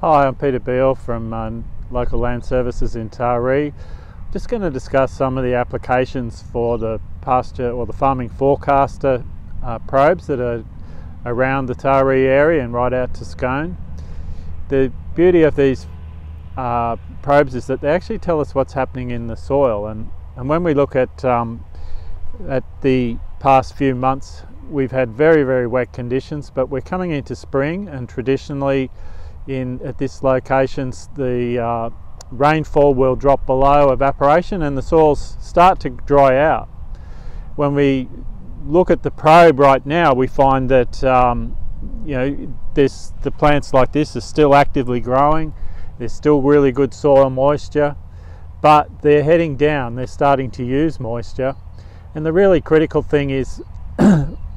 Hi, I'm Peter Beale from Local Land Services in Taree. Just going to discuss some of the applications for the pasture or the Farming Forecaster probes that are around the Taree area and right out to Scone. The beauty of these probes is that they actually tell us what's happening in the soil, and when we look at the past few months, we've had very, very wet conditions, but we're coming into spring, and traditionally at this location, the rainfall will drop below evaporation and the soils start to dry out. When we look at the probe right now, we find that the plants like this are still actively growing. There's still really good soil moisture, but they're heading down. They're starting to use moisture, and the really critical thing is,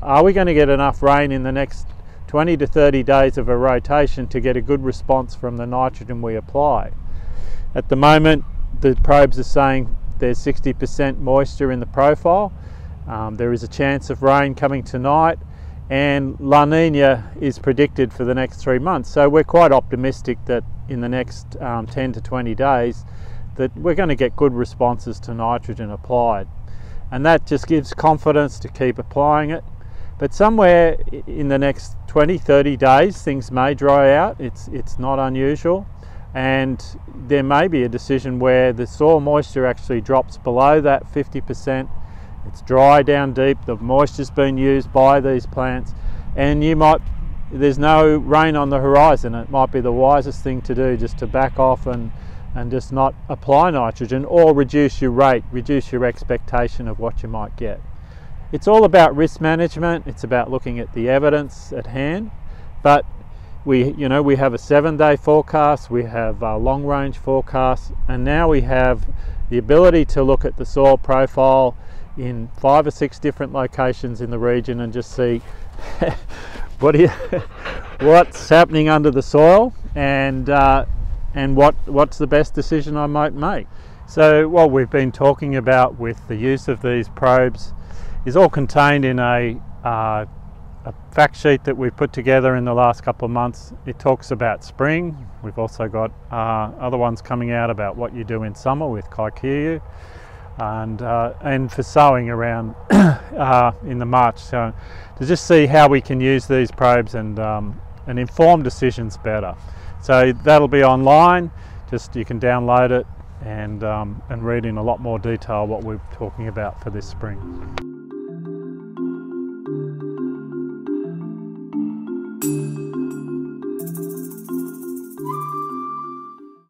are we going to get enough rain in the next 20 to 30 days of a rotation to get a good response from the nitrogen we apply? At the moment, the probes are saying there's 60% moisture in the profile. There is a chance of rain coming tonight, and La Nina is predicted for the next 3 months. So we're quite optimistic that in the next 10 to 20 days that we're going to get good responses to nitrogen applied. And that just gives confidence to keep applying it. But somewhere in the next 20, 30 days, things may dry out. It's not unusual. And there may be a decision where the soil moisture actually drops below that 50%. It's dry down deep, the moisture's been used by these plants, and there's no rain on the horizon. It might be the wisest thing to do just to back off and just not apply nitrogen, or reduce your rate, reduce your expectation of what you might get. It's all about risk management. It's about looking at the evidence at hand. But we have a 7-day forecast, we have a long-range forecast, and now we have the ability to look at the soil profile in 5 or 6 different locations in the region and just see what's happening under the soil, and what's the best decision I might make. So what we've been talking about with the use of these probes is all contained in a fact sheet that we've put together in the last couple of months. It talks about spring. We've also got other ones coming out about what you do in summer with Kikuyu, and for sowing around in the March. So to just see how we can use these probes and inform decisions better. So that'll be online. Just you can download it and read in a lot more detail what we're talking about for this spring.